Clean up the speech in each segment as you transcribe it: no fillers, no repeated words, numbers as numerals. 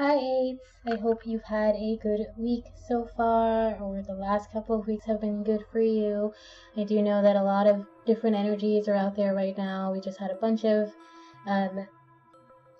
Hi Apes! I hope you've had a good week so far, or the last couple of weeks have been good for you. I do know that a lot of different energies are out there right now. We just had a bunch of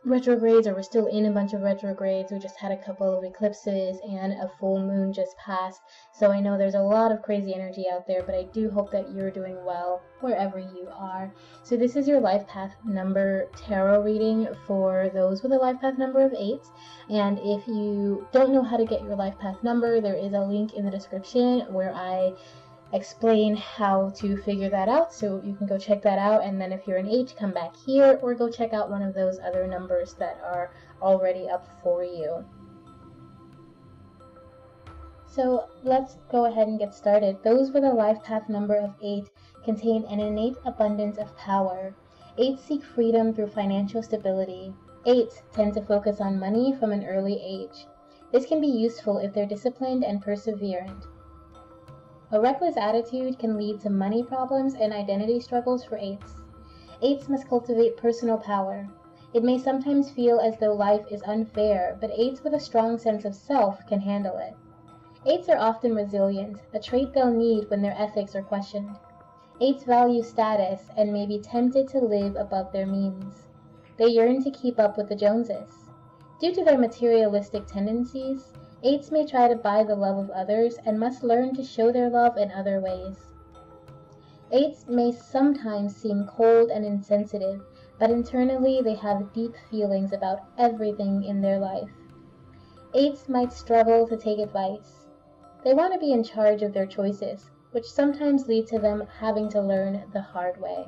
retrogrades, or we're still in a bunch of retrogrades. We just had a couple of eclipses and a full moon just passed. So I know there's a lot of crazy energy out there, but I do hope that you're doing well wherever you are. So this is your life path number tarot reading for those with a life path number of 8s. And if you don't know how to get your life path number, there is a link in the description where I explain how to figure that out, so you can go check that out. And then if you're an 8, come back here or go check out one of those other numbers that are already up for you. So let's go ahead and get started. Those with a life path number of 8 contain an innate abundance of power. 8s seek freedom through financial stability. 8s tend to focus on money from an early age. This can be useful if they're disciplined and perseverant. A reckless attitude can lead to money problems and identity struggles for 8s. 8s must cultivate personal power. It may sometimes feel as though life is unfair, but 8s with a strong sense of self can handle it. 8s are often resilient, a trait they'll need when their ethics are questioned. 8s value status and may be tempted to live above their means. They yearn to keep up with the Joneses. Due to their materialistic tendencies, 8s may try to buy the love of others and must learn to show their love in other ways. 8s may sometimes seem cold and insensitive, but internally they have deep feelings about everything in their life. 8s might struggle to take advice. They want to be in charge of their choices, which sometimes lead to them having to learn the hard way.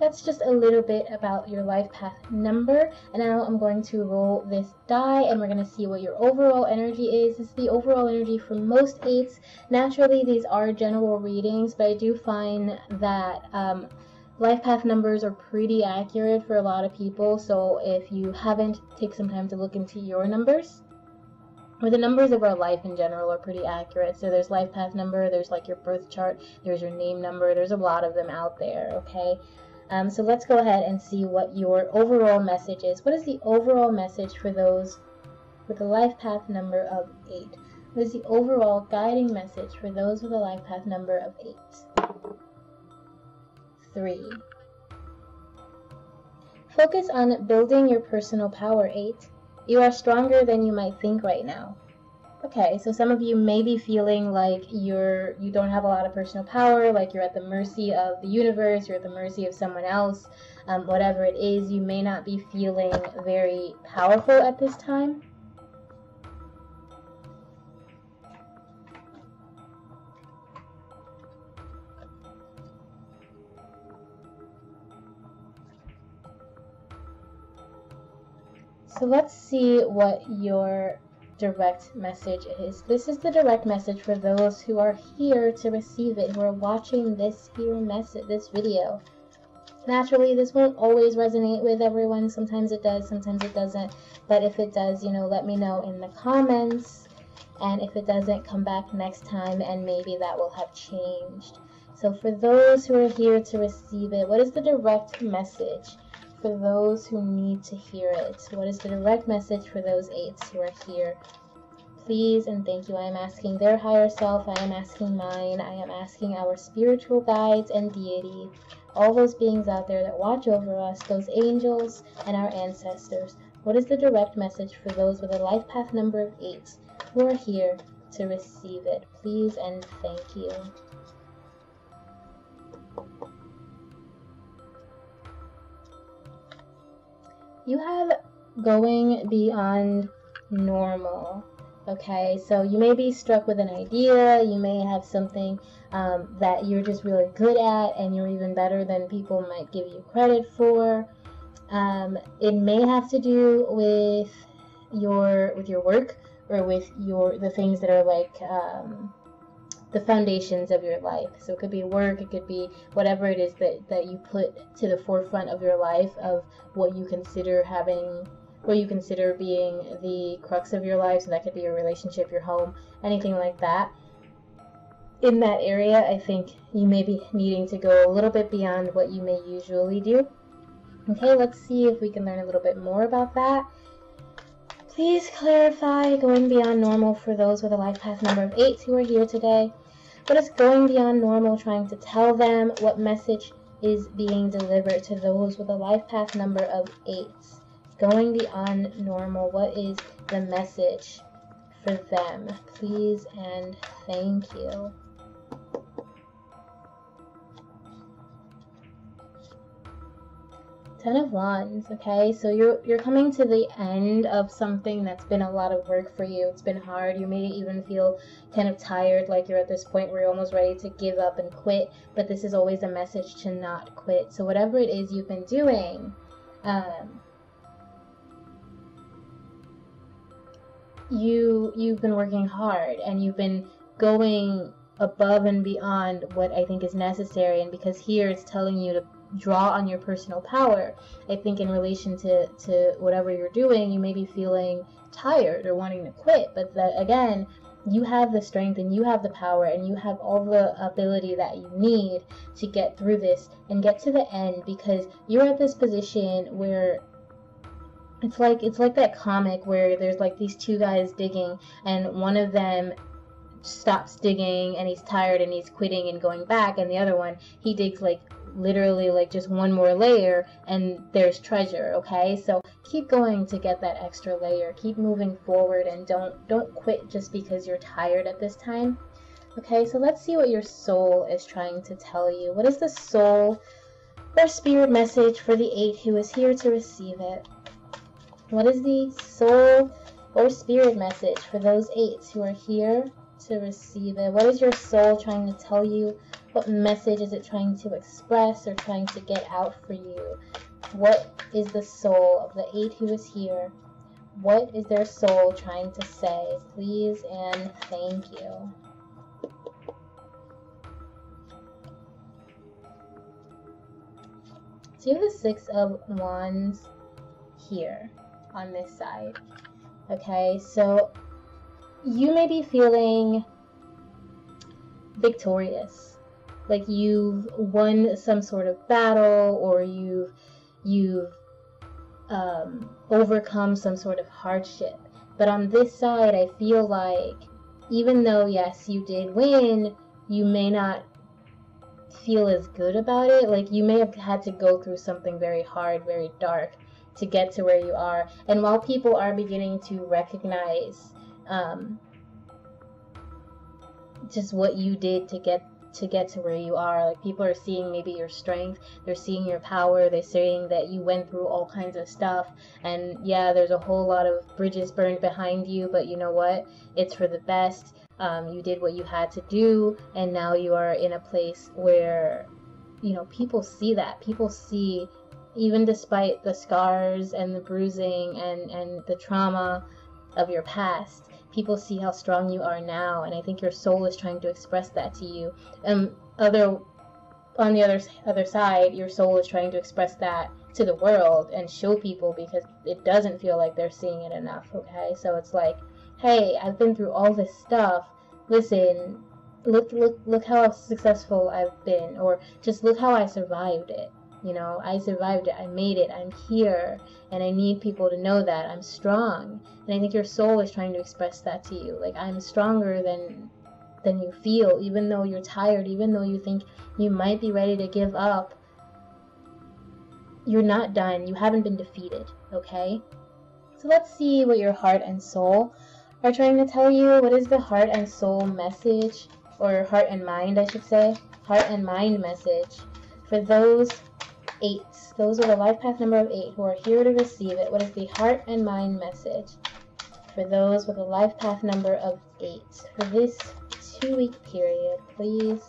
That's just a little bit about your life path number, and now I'm going to roll this die and we're going to see what your overall energy is. This is the overall energy for most 8s. Naturally, these are general readings, but I do find that life path numbers are pretty accurate for a lot of people, so if you haven't, take some time to look into your numbers. Or the numbers of our life in general are pretty accurate. So there's life path number, there's like your birth chart, there's your name number, there's a lot of them out there, okay? So let's go ahead and see what your overall message is. What is the overall message for those with a life path number of 8? What is the overall guiding message for those with a life path number of 8? 3. Focus on building your personal power, 8. You are stronger than you might think right now. Okay, so some of you may be feeling like you don't have a lot of personal power, like you're at the mercy of the universe, you're at the mercy of someone else, whatever it is. You may not be feeling very powerful at this time. So let's see what your direct message is. This is the direct message for those who are here to receive it, who are watching this here message, this video. Naturally, this won't always resonate with everyone. Sometimes it does, sometimes it doesn't. But if it does, you know, let me know in the comments. And if it doesn't, come back next time and maybe that will have changed. So for those who are here to receive it, what is the direct message for those who need to hear it? What is the direct message for those 8s who are here? Please and thank you. I am asking their higher self. I am asking mine. I am asking our spiritual guides and deity, all those beings out there that watch over us, those angels and our ancestors. What is the direct message for those with a life path number of 8 who are here to receive it? Please and thank you. You have going beyond normal, okay? So you may be struck with an idea, you may have something that you're just really good at and you're even better than people might give you credit for. It may have to do with your work, or with the things that are like the foundations of your life. So it could be work, it could be whatever it is that you put to the forefront of your life, of what you consider having, what you consider being the crux of your life. So that could be your relationship, your home, anything like that. In that area, I think you may be needing to go a little bit beyond what you may usually do. Okay, let's see if we can learn a little bit more about that. Please clarify going beyond normal for those with a life path number of 8 who are here today. What is going beyond normal trying to tell them? What message is being delivered to those with a life path number of 8? Going beyond normal, what is the message for them? Please and thank you. Ten of Wands, okay? So you're coming to the end of something that's been a lot of work for you. It's been hard. You may even feel kind of tired, like you're at this point where you're almost ready to give up and quit, but this is always a message to not quit. So whatever it is you've been doing, you've been working hard and you've been going above and beyond what I think is necessary, and because here it's telling you to draw on your personal power. I think in relation to whatever you're doing, you may be feeling tired or wanting to quit, but that again, you have the strength and you have the power and you have all the ability that you need to get through this and get to the end, because you're at this position where it's like that comic where there's like these two guys digging and one of them stops digging and he's tired and he's quitting and going back, and the other one, he digs like literally like just one more layer and there's treasure. Okay, so keep going to get that extra layer, keep moving forward, and don't quit just because you're tired at this time. Okay, so let's see what your soul is trying to tell you. What is the soul or spirit message for the 8 who is here to receive it? What is the soul or spirit message for those 8s who are here to receive it? What is your soul trying to tell you? What message is it trying to express or trying to get out for you? What is the soul of the 8 who is here? What is their soul trying to say? Please and thank you. So you have the 6 of Wands here on this side. Okay, so you may be feeling victorious, like you've won some sort of battle, or you've overcome some sort of hardship. But on this side, I feel like even though yes, you did win, you may not feel as good about it. Like you may have had to go through something very hard, very dark to get to where you are. And while people are beginning to recognize just what you did to get to where you are, like people are seeing maybe your strength, they're seeing your power, they're seeing that you went through all kinds of stuff, and yeah, there's a whole lot of bridges burned behind you, but you know what, it's for the best. You did what you had to do, and now you are in a place where, you know, people see that, people see even despite the scars and the bruising and the trauma of your past, people see how strong you are now, and I think your soul is trying to express that to you. On the other side, your soul is trying to express that to the world and show people, because it doesn't feel like they're seeing it enough. Okay, so it's like, hey, I've been through all this stuff. Listen, look how successful I've been, or just look how I survived it. You know, I survived it, I made it, I'm here, and I need people to know that I'm strong. And I think your soul is trying to express that to you. Like, I'm stronger than you feel, even though you're tired, even though you think you might be ready to give up. You're not done, you haven't been defeated, okay? So let's see what your heart and soul are trying to tell you. What is the heart and soul message, or heart and mind, I should say? Heart and mind message for those 8s, those with a life path number of 8 who are here to receive it. What is the heart and mind message for those with a life path number of 8 for this 2-week period, please?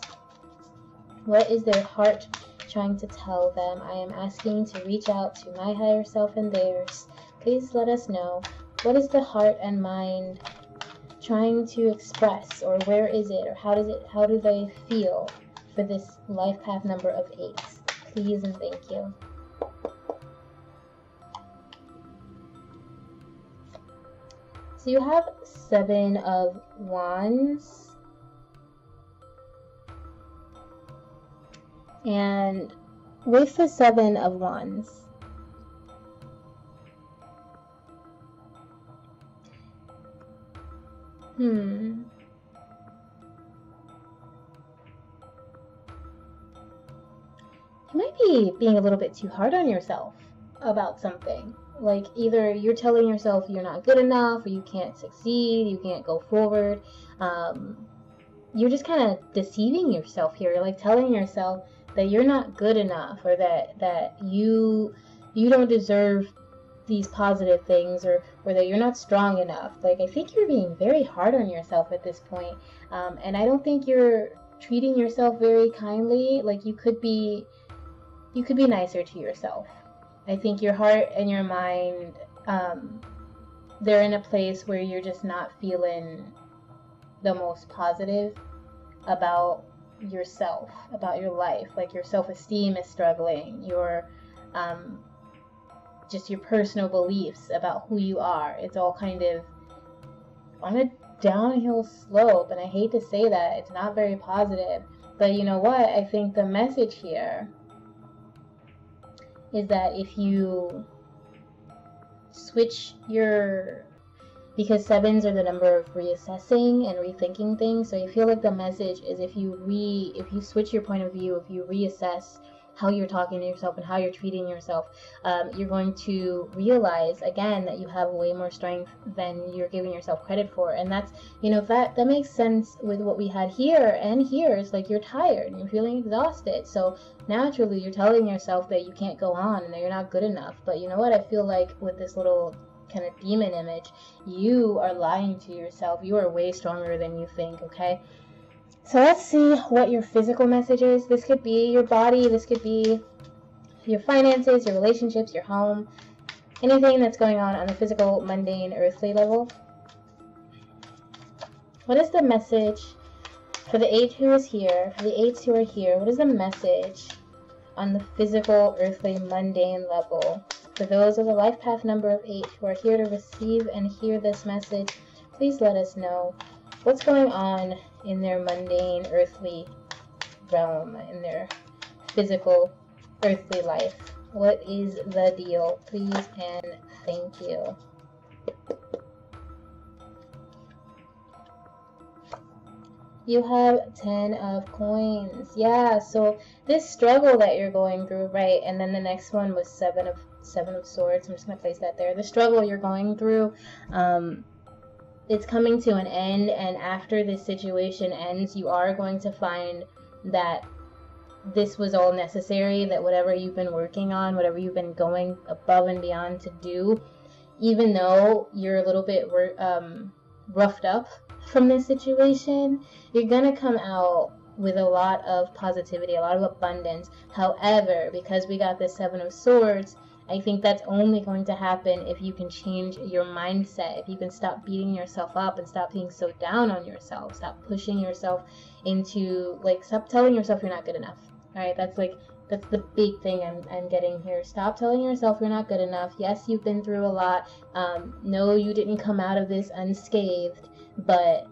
What is their heart trying to tell them? I am asking to reach out to my higher self and theirs. Please let us know. What is the heart and mind trying to express, or where is it, or how do they feel for this life path number of 8? Please and thank you. So you have 7 of Wands and with the 7 of Wands, You might be being a little bit too hard on yourself about something. Like, either you're telling yourself you're not good enough, or you can't succeed, you can't go forward. You're just kind of deceiving yourself here. You're like telling yourself that you're not good enough, or that you don't deserve these positive things, or that you're not strong enough. Like, I think you're being very hard on yourself at this point. And I don't think you're treating yourself very kindly. Like, you could be nicer to yourself. I think your heart and your mind, they're in a place where you're just not feeling the most positive about yourself, about your life. Like, your self-esteem is struggling, your just your personal beliefs about who you are. It's all kind of on a downhill slope, and I hate to say that, it's not very positive. But you know what, I think the message here is that if you switch your, because sevens are the number of reassessing and rethinking things, so I feel like the message is if you switch your point of view, if you reassess how you're talking to yourself and how you're treating yourself, you're going to realize again that you have way more strength than you're giving yourself credit for. And that's, you know, that makes sense with what we had here and here. It's like you're tired and you're feeling exhausted, so naturally you're telling yourself that you can't go on and that you're not good enough. But you know what, I feel like with this little kind of demon image, you are lying to yourself. You are way stronger than you think, okay? So let's see what your physical message is. This could be your body, this could be your finances, your relationships, your home, anything that's going on the physical, mundane, earthly level. What is the message for the eight who is here, for the eights who are here? What is the message on the physical, earthly, mundane level? For those with a life path number of 8 who are here to receive and hear this message, please let us know what's going on in their mundane, earthly realm, in their physical, earthly life. What is the deal? Please and thank you. You have 10 of coins. Yeah, so this struggle that you're going through, right? And then the next one was seven of swords. I'm just going to place that there. The struggle you're going through, it's coming to an end, and after this situation ends, you are going to find that this was all necessary, that whatever you've been working on, whatever you've been going above and beyond to do, even though you're a little bit roughed up from this situation, you're gonna come out with a lot of positivity, a lot of abundance. However, because we got the 7 of swords, I think that's only going to happen if you can change your mindset, if you can stop beating yourself up and stop being so down on yourself, stop pushing yourself into, like, stop telling yourself you're not good enough. All right, that's the big thing I'm getting here. Stop telling yourself you're not good enough. Yes, you've been through a lot. No, you didn't come out of this unscathed, but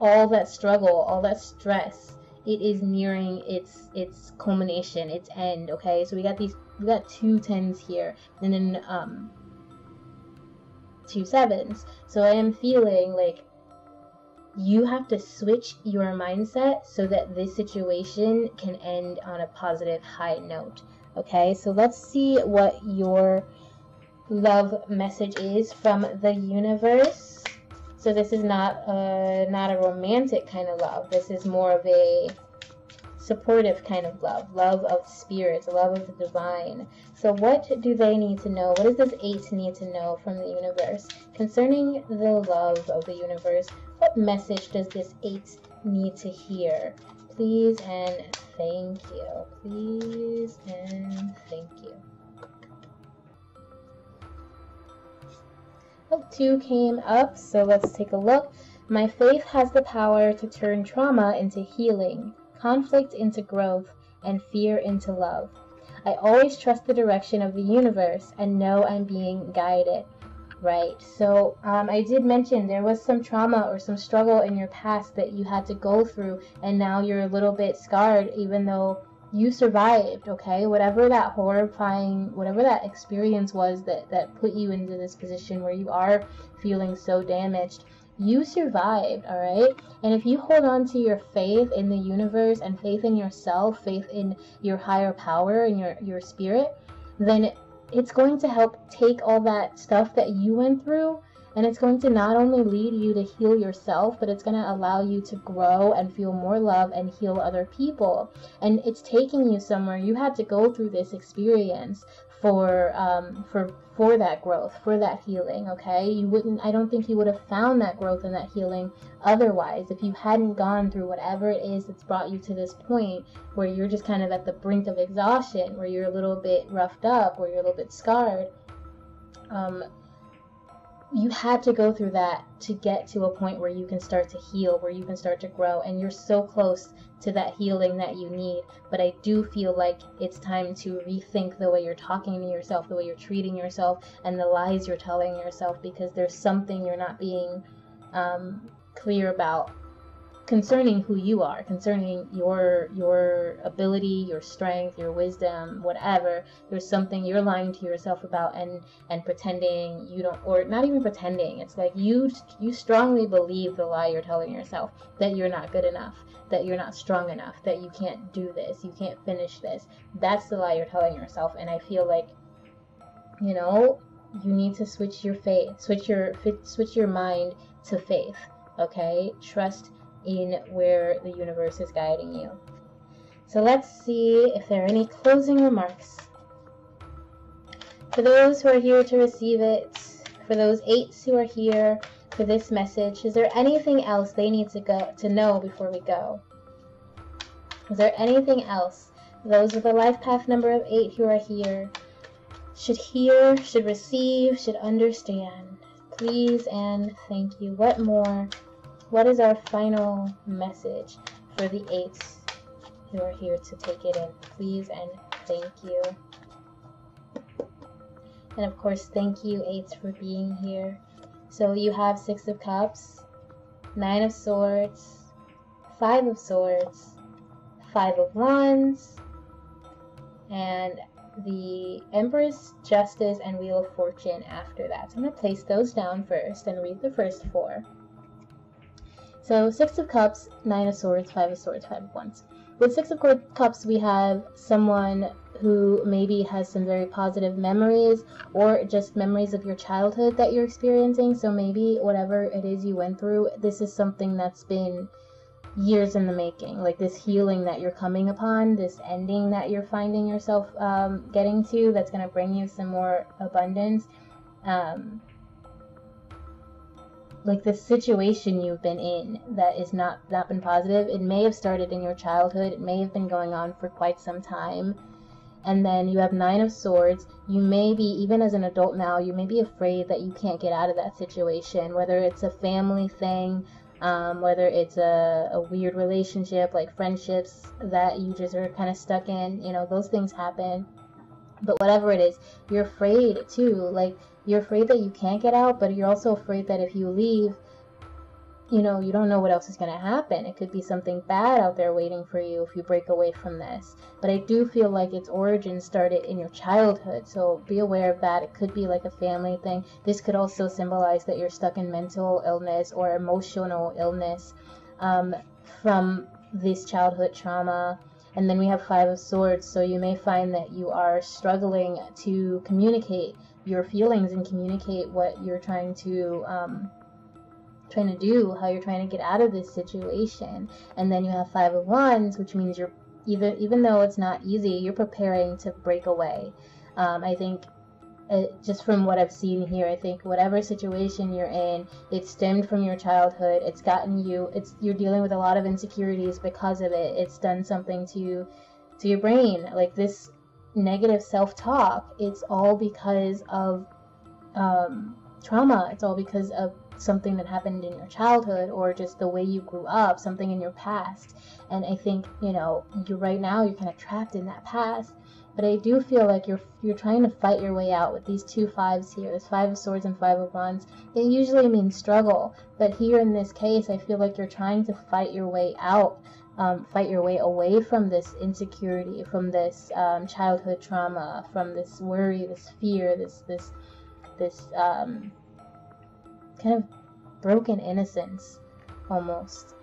all that struggle, all that stress, it is nearing its culmination, its end, okay? So we got 2 10s here, and then 2 7s. So I am feeling like you have to switch your mindset so that this situation can end on a positive high note, okay? So let's see what your love message is from the universe. So this is not a romantic kind of love. This is more of a supportive kind of love of spirits, love of the divine. So what do they need to know? What does this 8 need to know from the universe? Concerning the love of the universe, what message does this 8 need to hear? Please and thank you. Please and thank you. Oh, 2 came up, so let's take a look. My faith has the power to turn trauma into healing, conflict into growth, and fear into love. I always trust the direction of the universe and know I'm being guided. Right, so I did mention there was some trauma or some struggle in your past that you had to go through, and now you're a little bit scarred even though you survived, okay? Whatever that horrifying, whatever that experience was that put you into this position where you are feeling so damaged, you survived, all right? And if you hold on to your faith in the universe and faith in yourself, faith in your higher power and your spirit, then it's going to help take all that stuff that you went through, and it's going to not only lead you to heal yourself, but it's going to allow you to grow and feel more love and heal other people. And it's taking you somewhere. You had to go through this experience for that growth, for that healing, okay? You wouldn't, I don't think you would have found that growth and that healing otherwise if you hadn't gone through whatever it is that's brought you to this point where you're just kind of at the brink of exhaustion, where you're a little bit roughed up, where you're a little bit scarred. You had to go through that to get to a point where you can start to heal, where you can start to grow, and you're so close to that healing that you need. But I do feel like it's time to rethink the way you're talking to yourself, the way you're treating yourself, and the lies you're telling yourself, because there's something you're not being clear about concerning who you are, concerning your ability, your strength, your wisdom, whatever. There's something you're lying to yourself about and pretending you don't, or not even pretending. It's like you strongly believe the lie you're telling yourself, that you're not good enough, that you're not strong enough, that you can't do this, you can't finish this. That's the lie you're telling yourself. And I feel like, you know, you need to switch your faith, switch your mind to faith, okay? Trust in where the universe is guiding you. So let's see if there are any closing remarks. For those who are here to receive it, for those 8s who are here for this message, is there anything else they need to know before we go? Is there anything else those with a life path number of 8 who are here should hear, should receive, should understand? Please and thank you. What more? What is our final message for the 8s who are here to take it in? Please and thank you. And of course, thank you, 8s, for being here. So you have 6 of Cups, 9 of Swords, 5 of Swords, 5 of Wands, and the Empress, Justice, and Wheel of Fortune after that. So I'm going to place those down first and read the first 4. So 6 of Cups, 9 of Swords, 5 of Swords, 5 of Wands. With 6 of Cups, we have someone who maybe has some very positive memories, or just memories of your childhood that you're experiencing. So maybe whatever it is you went through, this is something that's been years in the making. Like this healing that you're coming upon, this ending that you're finding yourself getting to, that's going to bring you some more abundance. Like the situation you've been in that is not been positive, it may have started in your childhood, it may have been going on for quite some time. And then you have 9 of Swords. You may be, even as an adult now, you may be afraid that you can't get out of that situation, whether it's a family thing, whether it's a weird relationship, like friendships that you just are kind of stuck in, you know, those things happen. But whatever it is, you're afraid too, like you're afraid that you can't get out, but you're also afraid that if you leave, you know, you don't know what else is going to happen. It could be something bad out there waiting for you if you break away from this. But I do feel like its origin started in your childhood, so be aware of that. It could be like a family thing. This could also symbolize that you're stuck in mental illness or emotional illness from this childhood trauma. And then we have 5 of Swords, so you may find that you are struggling to communicate your feelings and communicate what you're trying to do, how you're trying to get out of this situation. And then you have 5 of Wands, which means you're even though it's not easy, you're preparing to break away. I think just from what I've seen here, I think whatever situation you're in, it stemmed from your childhood. It's gotten you, you're dealing with a lot of insecurities because of it. It's done something to your brain, like this negative self-talk. It's all because of trauma. It's all because of something that happened in your childhood, or just the way you grew up, something in your past. And I think, you know, you right now, you're kind of trapped in that past. But I do feel like you're trying to fight your way out with these two 5s here. This 5 of Swords and 5 of Wands. They usually mean struggle, but here in this case, I feel like you're trying to fight your way out, fight your way away from this insecurity, from this childhood trauma, from this worry, this fear, this kind of broken innocence, almost.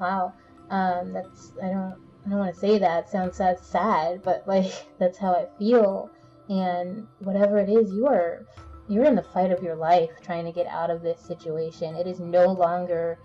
Wow, that's I don't want to say that. It sounds sad, but like that's how I feel. And whatever it is, you're in the fight of your life trying to get out of this situation. It is no longer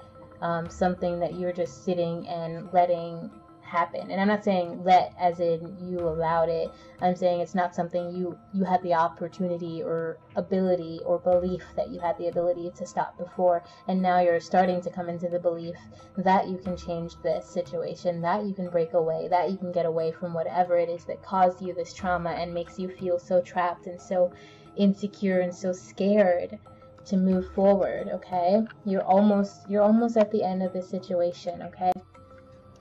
something that you're just sitting and letting happen. And I'm not saying let as in you allowed it. I'm saying it's not something you had the opportunity or ability or belief that you had the ability to stop before, and now you're starting to come into the belief that you can change this situation, that you can break away, that you can get away from whatever it is that caused you this trauma and makes you feel so trapped and so insecure and so scared to move forward. Okay, you're almost at the end of this situation. Okay,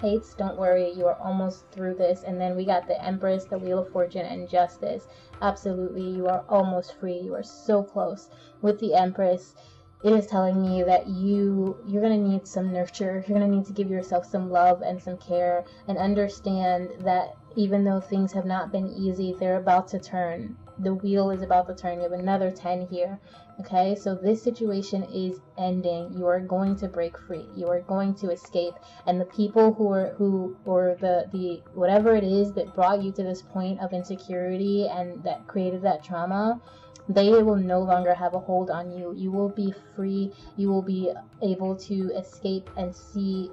Hates, don't worry, you are almost through this. And then we got the Empress, the Wheel of Fortune, and Justice. Absolutely, you are almost free. You are so close. With the Empress, it is telling me that you're going to need some nurture. You're going to need to give yourself some love and some care, and understand that even though things have not been easy, they're about to turn. The wheel is about to turn. You have another 10 here. Okay, so this situation is ending. You are going to break free. You are going to escape. And the people who, or the whatever it is that brought you to this point of insecurity and that created that trauma, they will no longer have a hold on you. You will be free. You will be able to escape and see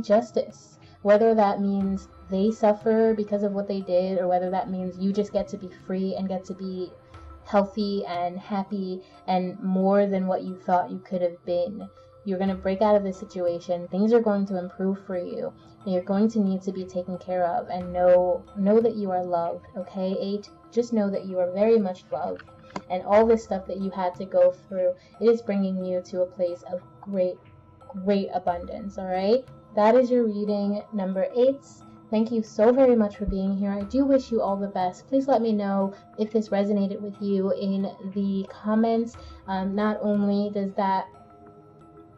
justice. Whether that means they suffer because of what they did, or whether that means you just get to be free and get to be healthy and happy and more than what you thought you could have been. You're going to break out of this situation. Things are going to improve for you. You're going to need to be taken care of, and know that you are loved, okay, 8? Just know that you are very much loved. And all this stuff that you had to go through, it is bringing you to a place of great, great abundance, all right? That is your reading, number 8s. Thank you so very much for being here. I do wish you all the best. Please let me know if this resonated with you in the comments. Not only does that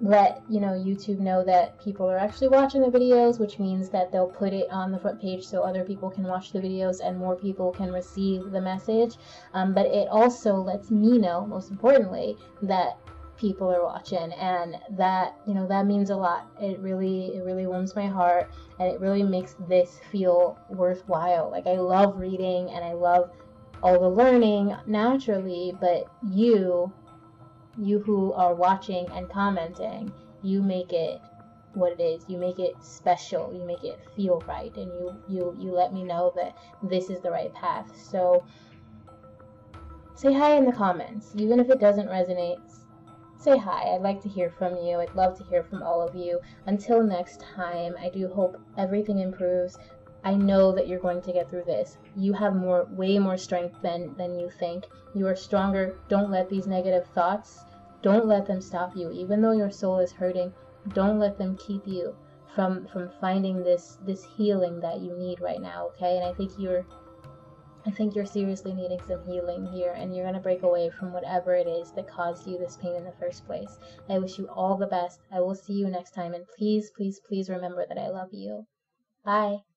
let YouTube know that people are actually watching the videos, which means that they'll put it on the front page so other people can watch the videos and more people can receive the message, but it also lets me know, most importantly, that people are watching, and that that means a lot. It really warms my heart, and it really makes this feel worthwhile. Like, I love reading and I love all the learning naturally, but you who are watching and commenting, you make it what it is. You make it special. You make it feel right, and you let me know that this is the right path. So say hi in the comments, even if it doesn't resonate. Say hi. I'd like to hear from you. I'd love to hear from all of you. Until next time, I do hope everything improves. I know that you're going to get through this. You have way more strength than you think. You are stronger. Don't let these negative thoughts, don't let them stop you. Even though your soul is hurting, don't let them keep you from finding this healing that you need right now, okay? And I think you're seriously needing some healing here, and you're going to break away from whatever it is that caused you this pain in the first place. I wish you all the best. I will see you next time, and please, please, please remember that I love you. Bye.